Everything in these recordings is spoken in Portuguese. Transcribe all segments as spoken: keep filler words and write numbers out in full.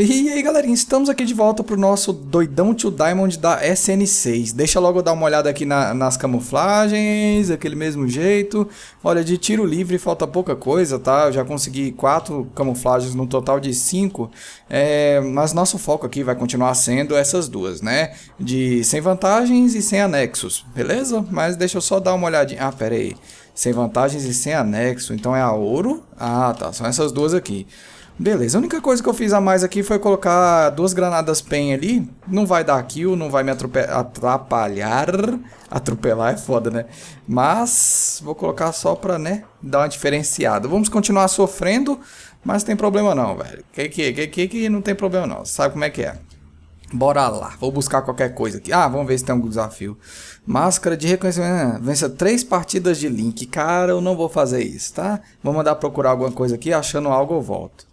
E aí galerinha, estamos aqui de volta pro nosso doidão Tio Diamond da S N seis. Deixa logo eu dar uma olhada aqui na, nas camuflagens, aquele mesmo jeito. Olha, de tiro livre falta pouca coisa, tá? Eu já consegui quatro camuflagens no total de cinco, é, mas nosso foco aqui vai continuar sendo essas duas, né? De sem vantagens e sem anexos, beleza? Mas deixa eu só dar uma olhadinha. Ah, pera aí. Sem vantagens e sem anexo, então é a ouro? Ah, tá, são essas duas aqui. Beleza, a única coisa que eu fiz a mais aqui foi colocar duas granadas pen ali. Não vai dar kill, não vai me atrapalhar. Atropelar é foda, né? Mas vou colocar só pra, né, dar uma diferenciada. Vamos continuar sofrendo, mas tem problema não, velho. Que que, que que que não tem problema não, sabe como é que é. Bora lá, vou buscar qualquer coisa aqui. Ah, vamos ver se tem algum desafio. Máscara de reconhecimento, vença três partidas de link. Cara, eu não vou fazer isso, tá? Vou mandar procurar alguma coisa aqui, achando algo eu volto.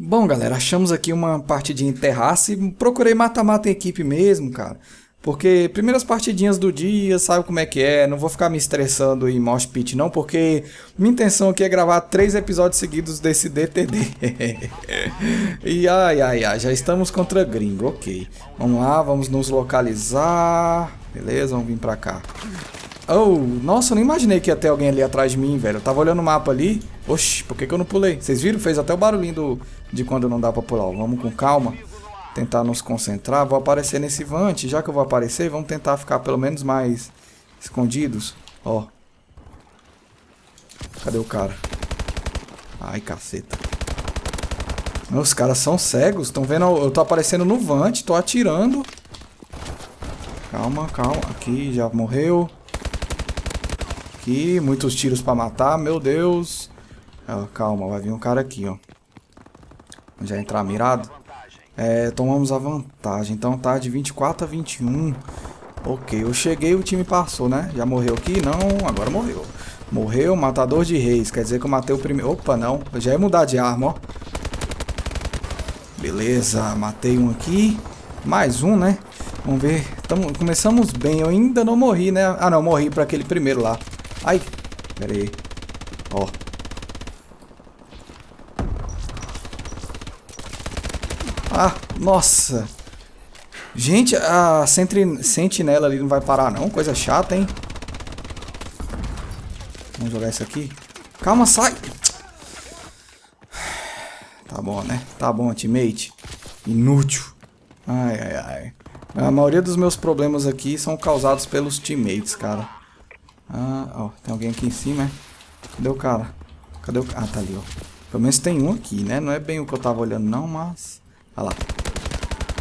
Bom galera, achamos aqui uma partidinha em terraço e procurei mata-mata em equipe mesmo, cara. Porque primeiras partidinhas do dia, sabe como é que é, não vou ficar me estressando em mosh pit não, porque minha intenção aqui é gravar três episódios seguidos desse D T D. E ai ai ai, já estamos contra gringo, ok. Vamos lá, vamos nos localizar, beleza, vamos vir pra cá. Oh, nossa, eu nem imaginei que ia ter alguém ali atrás de mim, velho. Eu tava olhando o mapa ali. Oxi, por que que eu não pulei? Vocês viram? Fez até o barulhinho do... de quando não dá pra pular. Vamos com calma. Tentar nos concentrar. Vou aparecer nesse vante. Já que eu vou aparecer, vamos tentar ficar pelo menos mais escondidos. Ó. Cadê o cara? Ai, caceta. Os caras são cegos. Estão vendo? Eu tô aparecendo no vante. Tô atirando. Calma, calma. Aqui, já morreu. Aqui, muitos tiros pra matar, meu Deus. Ah, calma, vai vir um cara aqui, ó. Já entrar mirado. É, tomamos a vantagem. Então tá de vinte e quatro a vinte e um. Ok, eu cheguei e o time passou, né? Já morreu aqui? Não, agora morreu. Morreu, matador de reis. Quer dizer que eu matei o primeiro... Opa, não. Eu já ia mudar de arma, ó. Beleza, matei um aqui. Mais um, né? Vamos ver. Tamo... Começamos bem. Eu ainda não morri, né? Ah, não, morri pra aquele primeiro lá. Ai, pera aí. Ó. Ah, nossa. Gente, a sentinela ali não vai parar não. Coisa chata, hein. Vamos jogar isso aqui. Calma, sai. Tá bom, né? Tá bom, teammate. Inútil. Ai, ai, ai. A maioria dos meus problemas aqui são causados pelos teammates, cara. Ah, ó, tem alguém aqui em cima, né? Cadê o cara? Cadê o cara? Ah, tá ali, ó. Pelo menos tem um aqui, né? Não é bem o que eu tava olhando, não, mas... Olha lá.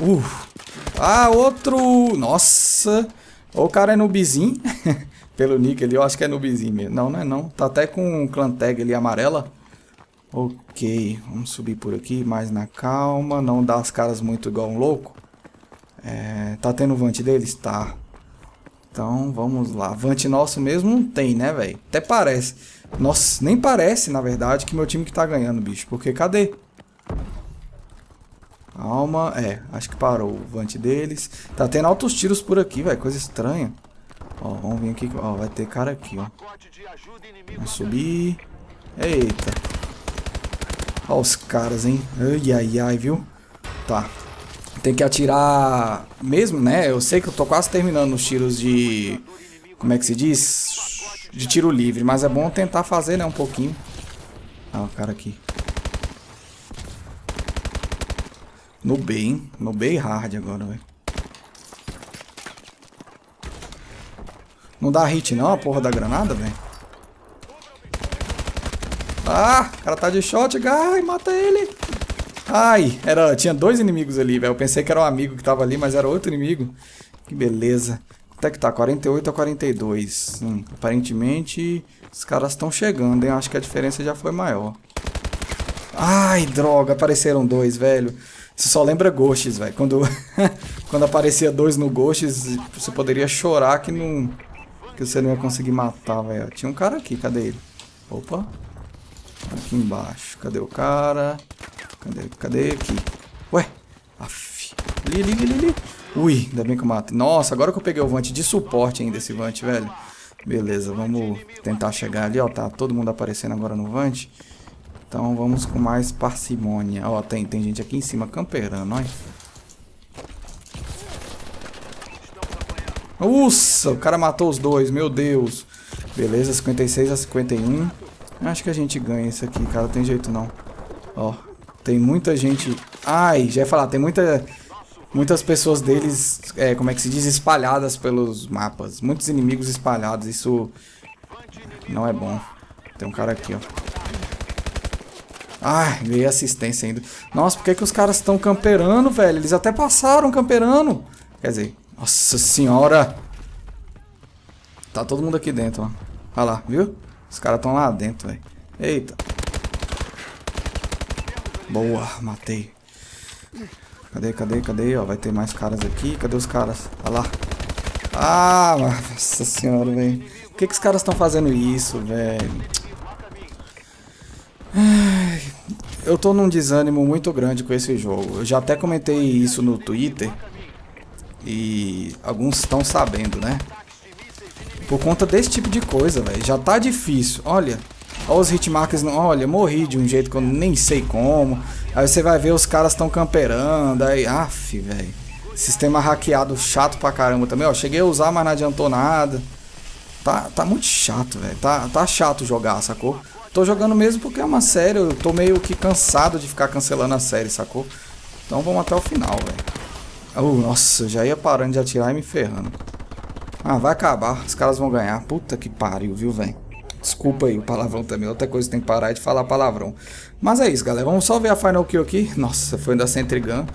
Uh! Ah, outro! Nossa! O cara é noobzinho. Pelo nick ali, eu acho que é noobzinho mesmo. Não, não é não. Tá até com um clan tag ali, amarela. Ok. Vamos subir por aqui, mais na calma. Não dar as caras muito igual um louco. É... Tá tendo o vante deles? Tá. Então, vamos lá. Vante nosso mesmo não tem, né, velho? Até parece. Nossa, nem parece, na verdade, que meu time que tá ganhando, bicho. Porque cadê? Calma. É, acho que parou o vante deles. Tá tendo altos tiros por aqui, velho. Coisa estranha. Ó, vamos vir aqui. Ó, vai ter cara aqui, ó. Vamos subir. Eita. Ó os caras, hein? Ai, ai, ai, viu? Tá. Tem que atirar mesmo, né? Eu sei que eu tô quase terminando os tiros de... Como é que se diz? De tiro livre. Mas é bom tentar fazer, né? Um pouquinho. Ah, o cara aqui. No B, hein? No B hard agora, velho. Não dá hit não, a porra da granada, velho. Ah! O cara tá de shot. Ai, mata ele! Ai, era, tinha dois inimigos ali, velho. Eu pensei que era um amigo que tava ali, mas era outro inimigo. Que beleza. Até que tá, quarenta e oito a quarenta e dois. Hum, aparentemente, os caras estão chegando, hein? Acho que a diferença já foi maior. Ai, droga, apareceram dois, velho. Isso só lembra Ghosts, velho. Quando, quando aparecia dois no Ghosts, você poderia chorar que, não, que você não ia conseguir matar, velho. Tinha um cara aqui, cadê ele? Opa. Aqui embaixo. Cadê o cara? Cadê? Cadê aqui? Ué? Aff. Ali, ali, ali, ali. Ui, ainda bem que eu mato. Nossa, agora que eu peguei o vante de suporte ainda, esse vante, velho. Beleza, vamos tentar chegar ali, ó. Tá todo mundo aparecendo agora no vante. Então vamos com mais parcimônia. Ó, tem, tem gente aqui em cima camperando, olha. Nossa, o cara matou os dois, meu Deus. Beleza, cinquenta e seis a cinquenta e um. Acho que a gente ganha isso aqui, cara, não tem jeito não. Ó, tem muita gente... Ai, já ia falar, tem muita... Muitas pessoas deles, é, como é que se diz, espalhadas pelos mapas. Muitos inimigos espalhados, isso não é bom. Tem um cara aqui, ó. Ai, veio assistência ainda. Nossa, por que que os caras estão camperando, velho? Eles até passaram camperando. Quer dizer, nossa senhora. Tá todo mundo aqui dentro, ó. Olha lá, viu? Os caras estão lá dentro, velho. Eita. Boa, matei. Cadê, cadê, cadê? Ó, vai ter mais caras aqui. Cadê os caras? Olha lá. Ah, nossa senhora, velho. Por que que os caras estão fazendo isso, velho? Eu tô num desânimo muito grande com esse jogo. Eu já até comentei isso no Twitter. E alguns estão sabendo, né? Por conta desse tipo de coisa, velho. Já tá difícil. Olha. Olha os hitmarkers. Olha, morri de um jeito que eu nem sei como. Aí você vai ver os caras estão camperando. Aí, af, velho. Sistema hackeado chato pra caramba também. Ó, cheguei a usar, mas não adiantou nada. Tá, tá muito chato, velho. Tá, tá chato jogar, sacou? Tô jogando mesmo porque é uma série. Eu tô meio que cansado de ficar cancelando a série, sacou? Então vamos até o final, velho. Uh, nossa, já ia parando de atirar e me ferrando. Ah, vai acabar. Os caras vão ganhar. Puta que pariu, viu, velho? Desculpa aí o palavrão também. Outra coisa que tem que parar é de falar palavrão. Mas é isso, galera. Vamos só ver a Final Kill aqui. Nossa, foi da Sentry Gun.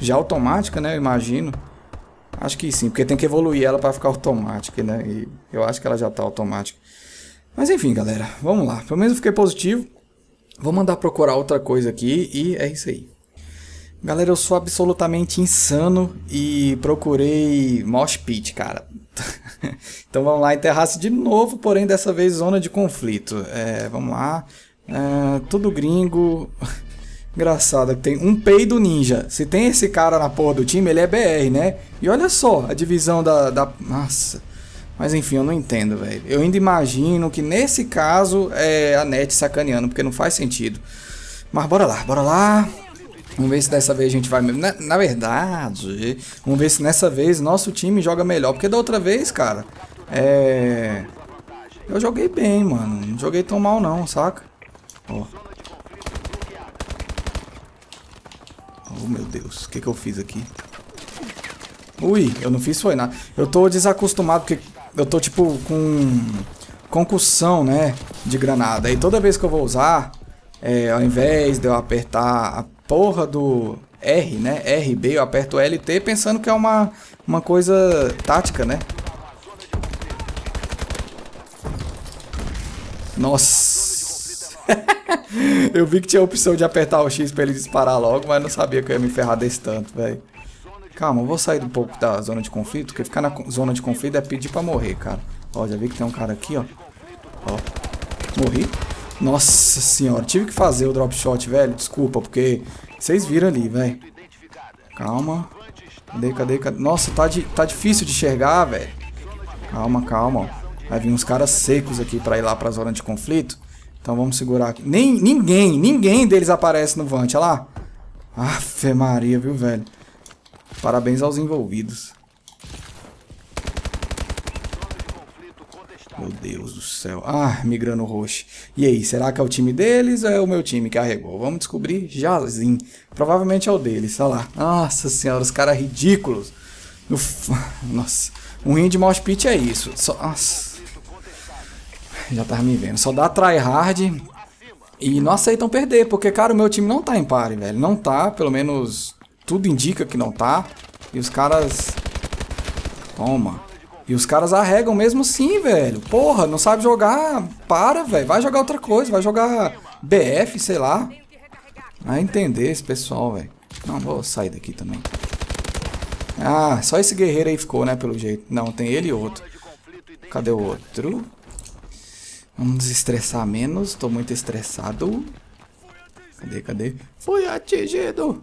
Já automática, né? Eu imagino. Acho que sim, porque tem que evoluir ela pra ficar automática, né? E eu acho que ela já tá automática. Mas enfim, galera. Vamos lá. Pelo menos eu fiquei positivo. Vou mandar procurar outra coisa aqui e é isso aí. Galera, eu sou absolutamente insano e procurei Mosh Pit, cara. Então vamos lá, enterrasse de novo, porém dessa vez zona de conflito. É, vamos lá. É, tudo gringo. Engraçado que tem um peido ninja. Se tem esse cara na porra do time, ele é B R, né? E olha só a divisão da... da... Nossa. Mas enfim, eu não entendo, velho. Eu ainda imagino que nesse caso é a Net sacaneando, porque não faz sentido. Mas bora lá, bora lá. Vamos ver se dessa vez a gente vai... Na, na verdade, vamos ver se nessa vez nosso time joga melhor. Porque da outra vez, cara, é... eu joguei bem, mano. Não joguei tão mal não, saca? Ó. Oh, meu Deus. O que que eu fiz aqui? Ui, eu não fiz foi nada. Eu tô desacostumado porque eu tô, tipo, com concussão, né? De granada. E toda vez que eu vou usar, é, ao invés de eu apertar... a porra do R, né? R B, eu aperto L T pensando que é uma, uma coisa tática, né? Nossa! Eu vi que tinha a opção de apertar o X pra ele disparar logo, mas não sabia que eu ia me ferrar desse tanto, velho. Calma, eu vou sair um pouco da zona de conflito, porque ficar na zona de conflito é pedir pra morrer, cara. Ó, já vi que tem um cara aqui, ó. Ó, morri. Nossa senhora, tive que fazer o drop shot, velho. Desculpa, porque vocês viram ali, velho. Calma. Cadê, cadê, cadê? Nossa, tá, de, tá difícil de enxergar, velho. Calma, calma, ó. Vai vir uns caras secos aqui pra ir lá pra zona de conflito. Então vamos segurar aqui. Nem, ninguém, ninguém deles aparece no Vant, olha lá. Afe Maria, viu, velho? Parabéns aos envolvidos. Meu Deus do céu. Ah, migrando roxo. E aí, será que é o time deles ou é o meu time que carregou? Vamos descobrir jazinho. Provavelmente é o deles, olha lá. Nossa senhora, os caras ridículos. Ufa. Nossa. Um rim de mouse pit é isso. Só... Nossa. Já tava me vendo. Só dá tryhard. E não aceitam perder, porque, cara, o meu time não tá em pare, velho. Não tá, pelo menos tudo indica que não tá. E os caras... Toma. E os caras arregam mesmo sim, velho. Porra, não sabe jogar, para, velho. Vai jogar outra coisa, vai jogar B F, sei lá. Vai entender esse pessoal, velho. Não, vou sair daqui também. Ah, só esse guerreiro aí ficou, né, pelo jeito. Não, tem ele e outro. Cadê o outro? Vamos desestressar menos, tô muito estressado. Cadê, cadê? Fui atingido.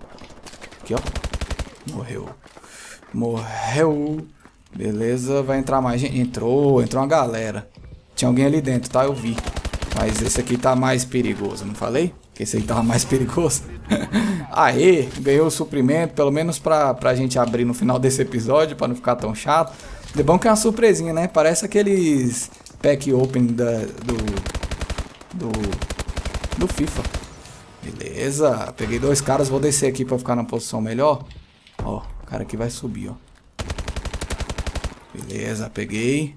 Aqui, ó. Morreu. Morreu. Beleza, vai entrar mais gente. Entrou, entrou uma galera. Tinha alguém ali dentro, tá? Eu vi. Mas esse aqui tá mais perigoso, não falei? Que esse aí tava mais perigoso. Aê, ganhou o suprimento, pelo menos pra, pra gente abrir no final desse episódio, pra não ficar tão chato. De bom que é uma surpresinha, né? Parece aqueles pack open da, do, do, do FIFA. Beleza, peguei dois caras, vou descer aqui pra ficar na posição melhor. Ó, o cara aqui vai subir, ó. Beleza, peguei.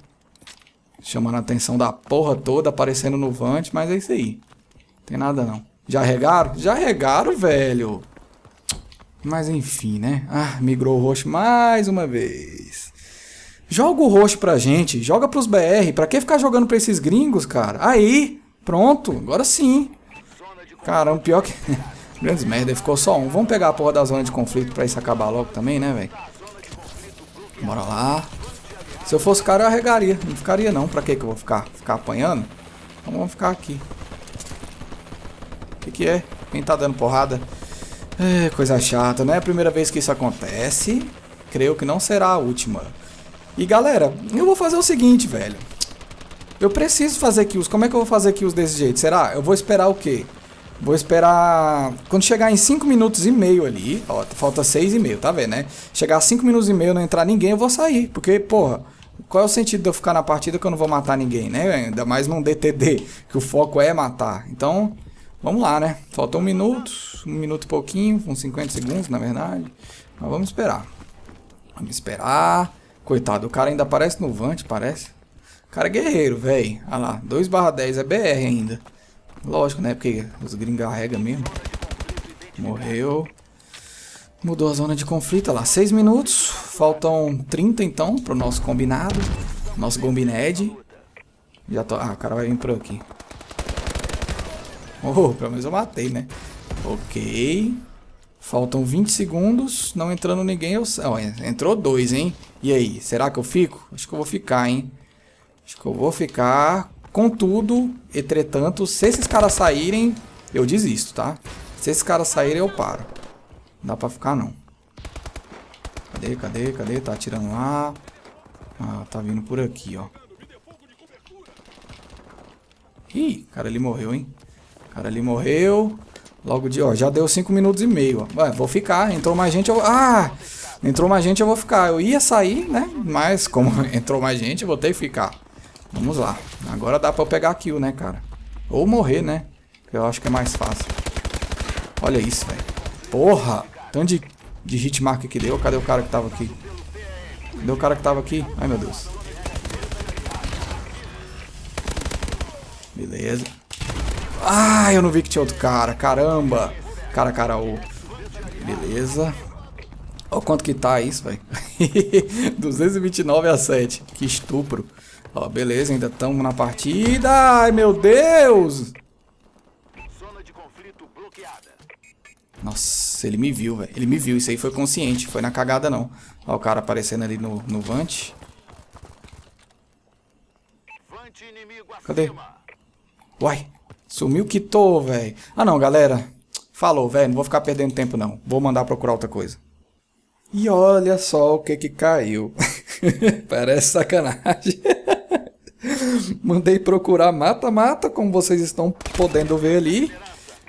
Chamando a atenção da porra toda, aparecendo no Vant, mas é isso aí. Não tem nada não. Já regaram? Já regaram, velho. Mas enfim, né? Ah, migrou o roxo mais uma vez. Joga o roxo pra gente, joga pros B R. Pra que ficar jogando pra esses gringos, cara? Aí, pronto, agora sim. Caramba, pior que... Grandes merda, ficou só um. Vamos pegar a porra da zona de conflito pra isso acabar logo também, né, velho? Bora lá. Se eu fosse cara, eu arregaria. Não ficaria não. Pra que que eu vou ficar? Ficar apanhando? Então vamos ficar aqui. O que que é? Quem tá dando porrada? É, coisa chata, né? É a primeira vez que isso acontece. Creio que não será a última. E galera, eu vou fazer o seguinte, velho. Eu preciso fazer kills. Como é que eu vou fazer kills desse jeito? Será? Eu vou esperar o quê? Vou esperar... Quando chegar em cinco minutos e meio ali... Ó, falta seis e meio, tá vendo, né? Chegar a cinco minutos e meio, não entrar ninguém, eu vou sair. Porque, porra... Qual é o sentido de eu ficar na partida que eu não vou matar ninguém, né? Ainda mais num D T D, que o foco é matar. Então, vamos lá, né? Falta um minuto, um minuto e pouquinho, uns cinquenta segundos, na verdade. Mas vamos esperar. Vamos esperar. Coitado, o cara ainda aparece no Vant, parece. O cara é guerreiro, velho. Olha lá, dois barra dez é B R ainda. Lógico, né? Porque os gringos arregam mesmo. Morreu. Mudou a zona de conflito, olha lá, seis minutos, faltam trinta então pro nosso combinado, nosso combined. Já tô... Ah, o cara vai vir por aqui. Oh, pelo menos eu matei, né? Ok. Faltam vinte segundos, não entrando ninguém, eu... Oh, entrou dois, hein? E aí, será que eu fico? Acho que eu vou ficar, hein? Acho que eu vou ficar, contudo, entretanto, se esses caras saírem, eu desisto, tá? Se esses caras saírem, eu paro. Não dá pra ficar, não. Cadê, cadê, cadê? Tá atirando lá. Ah, tá vindo por aqui, ó. Ih, cara ali morreu, hein? Cara ali morreu. Logo de... Ó, já deu cinco minutos e meio, ó. Ué, vou ficar. Entrou mais gente, eu... Ah! Entrou mais gente, eu vou ficar. Eu ia sair, né? Mas como entrou mais gente, eu vou ter que ficar. Vamos lá. Agora dá pra eu pegar kill, né, cara? Ou morrer, né? Que eu acho que é mais fácil. Olha isso, velho. Porra! Tanto de, de hitmark que deu. Cadê o cara que tava aqui? Cadê o cara que tava aqui? Ai, meu Deus. Beleza. Ah, eu não vi que tinha outro cara. Caramba. Cara, cara, ô. Beleza. Olha quanto que tá isso, velho. duzentos e vinte e nove a sete. Que estupro. Ó, beleza. Ainda estamos na partida. Ai, meu Deus. Zona de conflito bloqueada. Nossa, ele me viu, velho. Ele me viu. Isso aí foi consciente. Foi na cagada, não. Ó, o cara aparecendo ali no, no Vant. Cadê? Uai. Sumiu, quitou, velho. Ah, não, galera. Falou, velho. Não vou ficar perdendo tempo, não. Vou mandar procurar outra coisa. E olha só o que que caiu. Parece sacanagem. Mandei procurar mata-mata, como vocês estão podendo ver ali.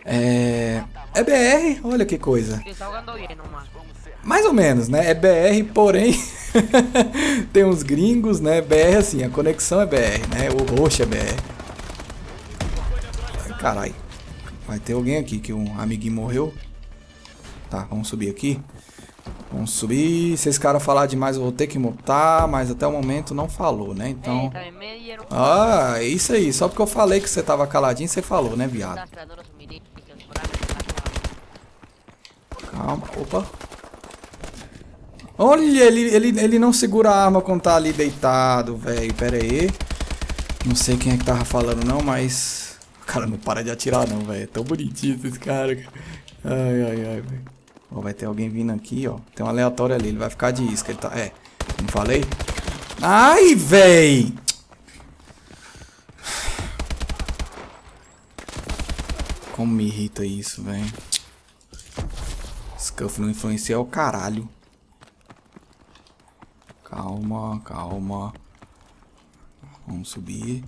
É... É B R, olha que coisa. Mais ou menos, né? É B R, porém tem uns gringos, né? B R assim, a conexão é B R, né? O roxo é B R. Caralho. Vai ter alguém aqui que um amiguinho morreu. Tá, vamos subir aqui. Vamos subir. Se esse cara falar demais eu vou ter que mutar, mas até o momento não falou, né? Então... Ah, é isso aí. Só porque eu falei que você tava caladinho, você falou, né, viado? Calma, opa. Olha, ele, ele, ele não segura a arma quando tá ali deitado, velho. Pera aí. Não sei quem é que tava falando não, mas... O cara não para de atirar não, velho. É tão bonitinho esse cara. Ai, ai, ai, velho. Ó, vai ter alguém vindo aqui, ó. Tem um aleatório ali, ele vai ficar de isca. Ele tá... É, não falei? Ai, velho! Como me irrita isso, velho. Scuff não influencia o caralho. Calma, calma. Vamos subir.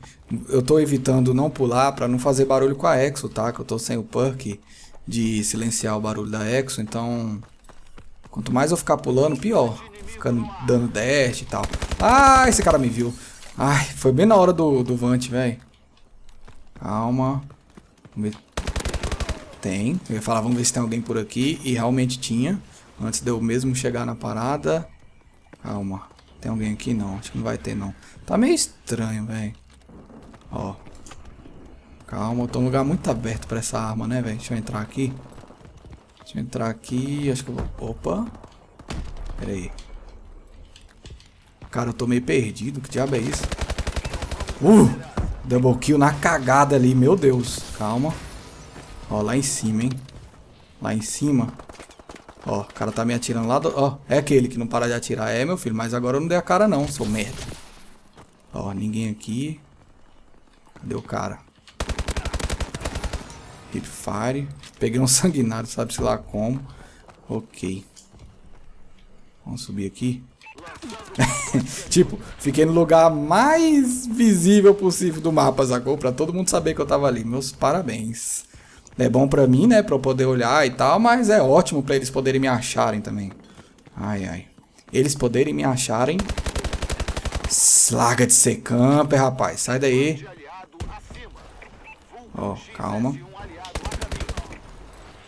Eu tô evitando não pular para não fazer barulho com a Exo, tá? Que eu tô sem o perk de silenciar o barulho da Exo, então quanto mais eu ficar pulando, pior. Ficando dando dash e tal. Ah, esse cara me viu. Ai, foi bem na hora do, do Vant, velho. Calma. Vamos ver. Tem. Eu ia falar, vamos ver se tem alguém por aqui. E realmente tinha. Antes de eu mesmo chegar na parada. Calma. Tem alguém aqui? Não. Acho que não vai ter, não. Tá meio estranho, velho. Ó. Calma. Eu tô num lugar muito aberto pra essa arma, né, velho? Deixa eu entrar aqui. Deixa eu entrar aqui. Acho que eu vou... Opa. Pera aí. Cara, eu tô meio perdido. Que diabo é isso? Uh! Double kill na cagada ali. Meu Deus. Calma. Ó, lá em cima, hein? Lá em cima. Ó, o cara tá me atirando lá do... Ó, é aquele que não para de atirar. É, meu filho, mas agora eu não dei a cara não, seu merda. Ó, ninguém aqui. Cadê o cara? Hipfire. Peguei um sanguinário, sabe-se lá como. Ok. Vamos subir aqui. Tipo, fiquei no lugar mais visível possível do mapa, sacou? Pra todo mundo saber que eu tava ali. Meus parabéns. É bom pra mim, né? Pra eu poder olhar e tal. Mas é ótimo pra eles poderem me acharem também. Ai, ai. Eles poderem me acharem. Larga de ser camper, rapaz. Sai daí. Ó, oh, calma.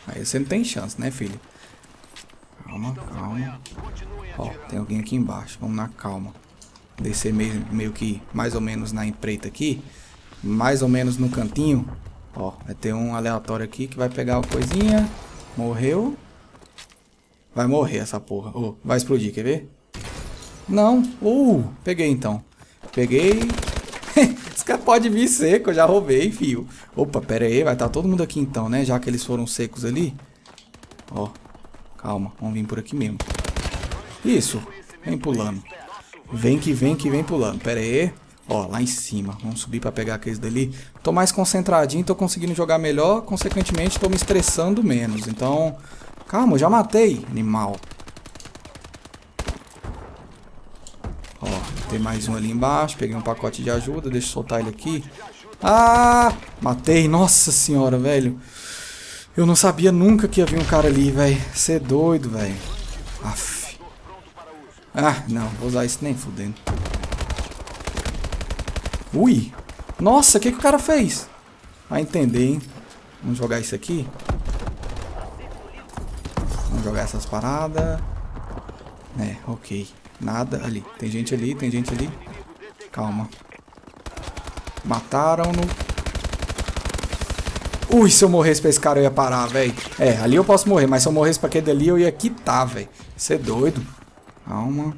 Aí você não tem chance, né, filho? Calma, calma. Ó, oh, tem alguém aqui embaixo. Vamos na calma. Descer meio, meio que mais ou menos na empreita aqui. Mais ou menos no cantinho. Ó, vai ter um aleatório aqui que vai pegar uma coisinha. Morreu. Vai morrer essa porra. Oh, vai explodir, quer ver? Não. Uh, peguei então. Peguei. Esse cara pode vir seco, eu já roubei, fio. Opa, pera aí, vai estar todo mundo aqui então, né? Já que eles foram secos ali. Ó, calma, vamos vir por aqui mesmo. Isso, vem pulando. Vem que vem que vem pulando, pera aí. Ó, lá em cima. Vamos subir pra pegar aqueles dali. Tô mais concentradinho, tô conseguindo jogar melhor. Consequentemente, tô me estressando menos. Então, calma, eu já matei, animal. Ó, tem mais um ali embaixo. Peguei um pacote de ajuda. Deixa eu soltar ele aqui. Ah, matei. Nossa senhora, velho. Eu não sabia nunca que ia vir um cara ali, velho. Você é doido, velho. Aff. Ah, não. Vou usar isso nem fudendo. Ui! Nossa, o que, que o cara fez? Vai entender, hein? Vamos jogar isso aqui. Vamos jogar essas paradas. É, ok. Nada ali. Tem gente ali, tem gente ali. Calma. Mataram-no. Ui, se eu morresse pra esse cara eu ia parar, velho. É, ali eu posso morrer, mas se eu morresse pra aquele dali eu ia quitar, velho. Você é doido. Calma.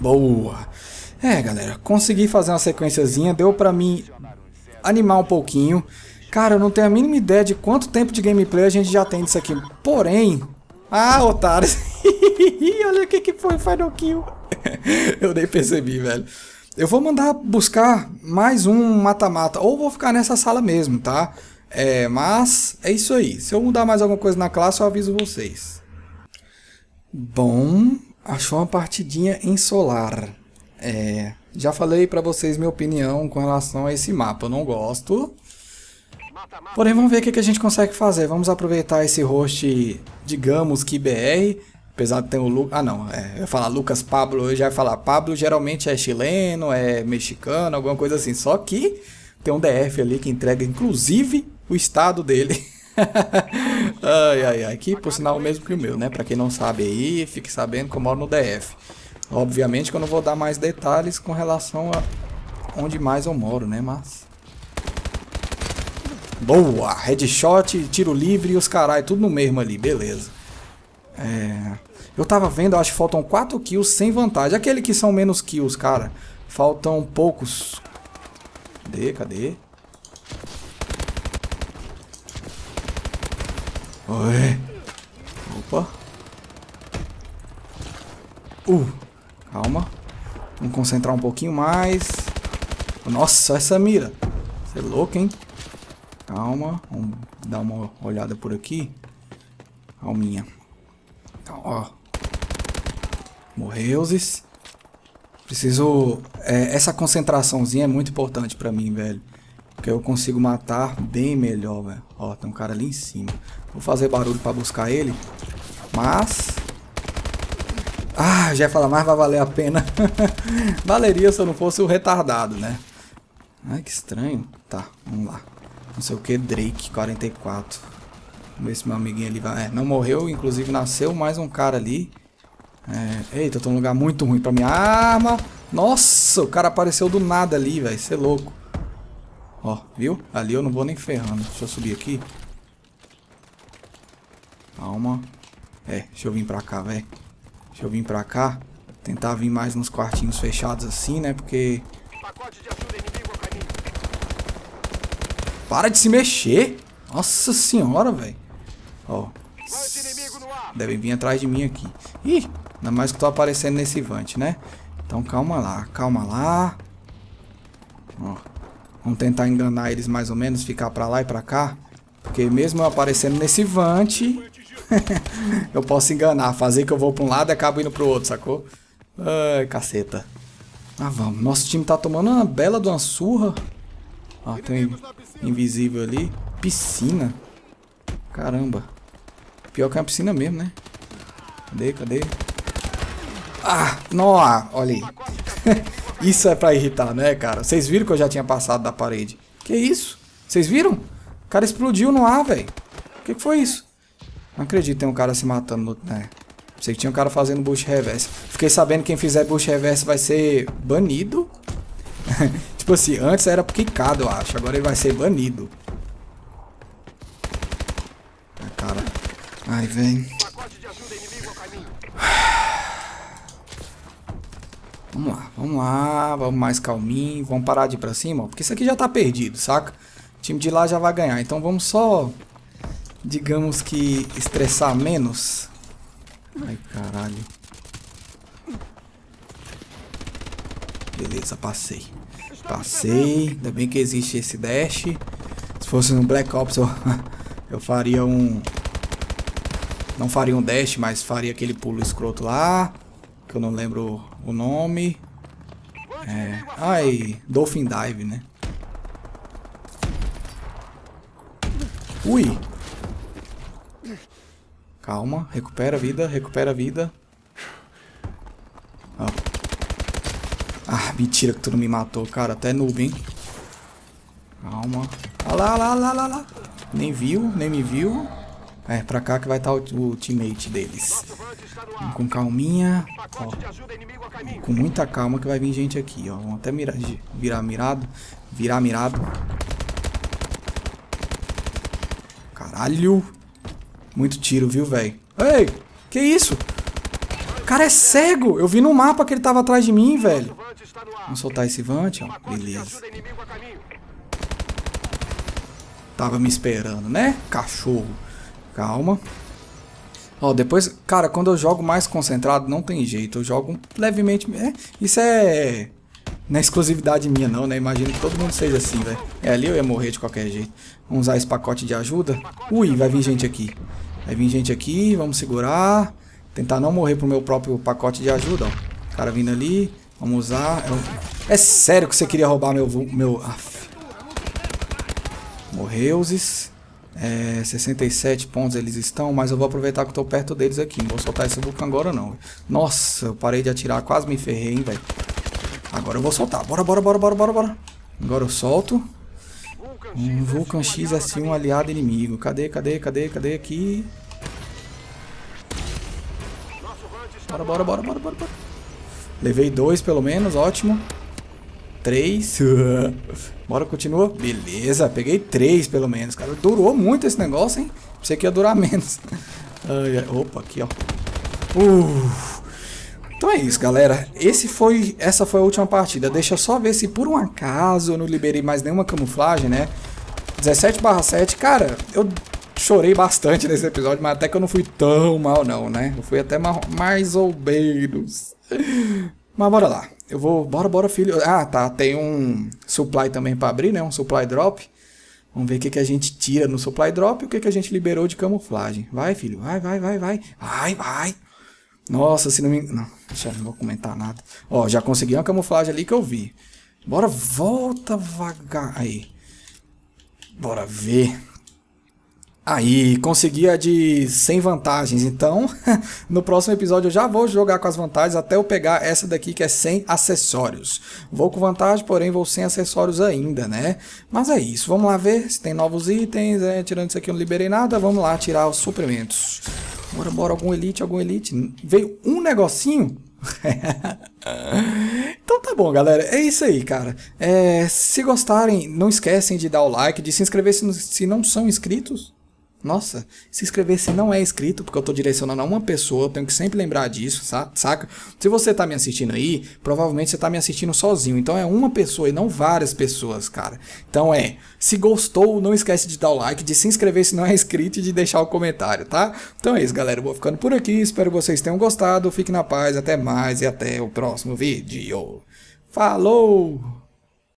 Boa. É, galera, consegui fazer uma sequenciazinha, deu pra mim animar um pouquinho. Cara, eu não tenho a mínima ideia de quanto tempo de gameplay a gente já tem disso aqui. Porém... Ah, otário! Olha o que que foi, Final Kill. Eu nem percebi, velho. Eu vou mandar buscar mais um mata-mata, ou vou ficar nessa sala mesmo, tá? É, mas é isso aí. Se eu mudar mais alguma coisa na classe, eu aviso vocês. Bom, achou uma partidinha em solar. É, já falei pra vocês minha opinião com relação a esse mapa, eu não gosto. Porém, vamos ver o que, que a gente consegue fazer. Vamos aproveitar esse host, digamos que B R, apesar de ter o Lucas... Ah não, é, eu ia falar Lucas Pablo, eu já ia falar Pablo, geralmente é chileno, é mexicano, alguma coisa assim. Só que tem um D F ali que entrega inclusive o estado dele. Ai, ai, ai, que por sinal o mesmo que o meu, né? Pra quem não sabe aí, fique sabendo que eu moro no D F. Obviamente que eu não vou dar mais detalhes com relação a onde mais eu moro, né, mas... Boa! Headshot, tiro livre e os carai, tudo no mesmo ali, beleza. É... Eu tava vendo, acho que faltam quatro kills sem vantagem. Aquele que são menos kills, cara. Faltam poucos. Cadê, cadê? Oi. Opa. Uh! Calma. Vamos concentrar um pouquinho mais. Nossa, essa mira. Você é louco, hein? Calma. Vamos dar uma olhada por aqui. Calminha. Ó. Morreuses. Preciso... É, essa concentraçãozinha é muito importante pra mim, velho. Porque eu consigo matar bem melhor, velho. Ó, tem um cara ali em cima. Vou fazer barulho pra buscar ele. Mas... Ah, já ia falar, mas vai valer a pena. Valeria se eu não fosse o retardado, né? Ai, que estranho. Tá, vamos lá. Não sei o que, Drake, quarenta e quatro. Vamos ver se meu amiguinho ali vai... É, não morreu, inclusive nasceu mais um cara ali. É... Eita, eu tô num lugar muito ruim pra minha arma. Nossa, o cara apareceu do nada ali, velho. Cê é louco. Ó, viu? Ali eu não vou nem ferrando. Deixa eu subir aqui. Calma. É, deixa eu vir pra cá, velho. Deixa eu vir pra cá. Tentar vir mais nos quartinhos fechados assim, né? Porque... Para de se mexer! Nossa senhora, velho. Ó. Devem vir atrás de mim aqui. Ih, ainda mais que eu tô aparecendo nesse vante, né? Então calma lá, calma lá. Ó. Vamos tentar enganar eles mais ou menos. Ficar pra lá e pra cá. Porque mesmo eu aparecendo nesse vante... eu posso enganar, fazer que eu vou pra um lado e acabo indo pro outro, sacou? Ai, caceta. Ah, vamos. Nosso time tá tomando uma bela de uma surra. Ó, tem um invisível ali. Piscina. Caramba. Pior que é uma piscina mesmo, né? Cadê, cadê? Ah, não, ah, olha aí. Isso é pra irritar, né, cara? Vocês viram que eu já tinha passado da parede. Que isso? Vocês viram? O cara explodiu no ar, velho. O que, que foi isso? Não acredito, tem um cara se matando no... É. Pensei que tinha um cara fazendo boost reverse. Fiquei sabendo que quem fizer boost reverse vai ser banido. Tipo assim, antes era quicado, eu acho. Agora ele vai ser banido. Ah, cara. Ai, vem. Vamos lá, vamos lá. Vamos mais calminho. Vamos parar de ir pra cima, ó, porque isso aqui já tá perdido, saca? O time de lá já vai ganhar. Então vamos só... Digamos que estressar menos. Ai, caralho. Beleza, passei. Passei. Ainda bem que existe esse dash. Se fosse no Black Ops, eu, eu faria um... Não faria um dash, mas faria aquele pulo escroto lá. Que eu não lembro o nome. É... Ai, Dolphin Dive, né? Ui! Calma, recupera a vida, recupera a vida. Ó. Ah, mentira que tu não me matou, cara. Até nuvem. Calma. Olha lá, olha lá, olha lá. Nem viu, nem me viu. É, pra cá que vai estar o, o teammate deles. Vamos com calminha. Ó. Com muita calma que vai vir gente aqui, ó. Vamos até mirar, virar mirado. Virar mirado. Caralho. Muito tiro, viu, velho? Ei, que isso? O cara é cego. Eu vi no mapa que ele tava atrás de mim, velho. Vamos soltar esse vante, ó. Beleza. Tava me esperando, né? Cachorro. Calma. Ó, depois... Cara, quando eu jogo mais concentrado, não tem jeito. Eu jogo levemente... É, isso é... Não é exclusividade minha, não, né? Imagino que todo mundo seja assim, velho. É, ali eu ia morrer de qualquer jeito. Vamos usar esse pacote de ajuda. Ui, vai vir gente aqui. Vai vir gente aqui, vamos segurar. Tentar não morrer pro meu próprio pacote de ajuda, ó. O cara vindo ali. Vamos usar. É, é sério que você queria roubar meu... meu... Aff. Morreuses. É, sessenta e sete pontos eles estão, mas eu vou aproveitar que eu tô perto deles aqui. Não vou soltar esse vulcão agora, não. Nossa, eu parei de atirar. Quase me ferrei, hein, velho. Agora eu vou soltar. Bora, bora, bora, bora, bora, bora. Agora eu solto. Um Vulcan X S um um aliado inimigo. Cadê, cadê, cadê, cadê aqui? Bora, bora, bora, bora, bora, bora. Levei dois pelo menos, ótimo. Três. Bora, continua. Beleza, peguei três pelo menos, cara. Durou muito esse negócio, hein? Pensei que ia durar menos. Opa, aqui, ó. Uff. Então é isso, galera. Esse foi, essa foi a última partida. Deixa eu só ver se por um acaso eu não liberei mais nenhuma camuflagem, né? dezessete barra sete. Cara, eu chorei bastante nesse episódio, mas até que eu não fui tão mal não, né? Eu fui até mais ou menos. Mas bora lá. Eu vou... Bora, bora, filho. Ah, tá. Tem um supply também pra abrir, né? Um supply drop. Vamos ver o que, que a gente tira no supply drop e o que, que a gente liberou de camuflagem. Vai, filho. Vai, vai, vai, vai. Vai, vai. Nossa, se não me... Não, já não vou comentar nada. Ó, já consegui uma camuflagem ali que eu vi. Bora, volta vagar. Aí. Bora ver. Aí, consegui a de cem vantagens. Então, no próximo episódio eu já vou jogar com as vantagens até eu pegar essa daqui que é sem acessórios. Vou com vantagem, porém vou sem acessórios ainda, né? Mas é isso. Vamos lá ver se tem novos itens. É, tirando isso aqui eu não liberei nada. Vamos lá tirar os suprimentos. Bora, bora, algum elite, algum elite. Veio um negocinho? Então tá bom, galera. É isso aí, cara. É, se gostarem, não esquecem de dar o like, de se inscrever se não, se não são inscritos. Nossa, se inscrever se não é inscrito, porque eu tô direcionando a uma pessoa, eu tenho que sempre lembrar disso, saca? Se você tá me assistindo aí, provavelmente você tá me assistindo sozinho, então é uma pessoa e não várias pessoas, cara. Então é, se gostou, não esquece de dar o like, de se inscrever se não é inscrito e de deixar o comentário, tá? Então é isso, galera, eu vou ficando por aqui, espero que vocês tenham gostado, fiquem na paz, até mais e até o próximo vídeo. Falou!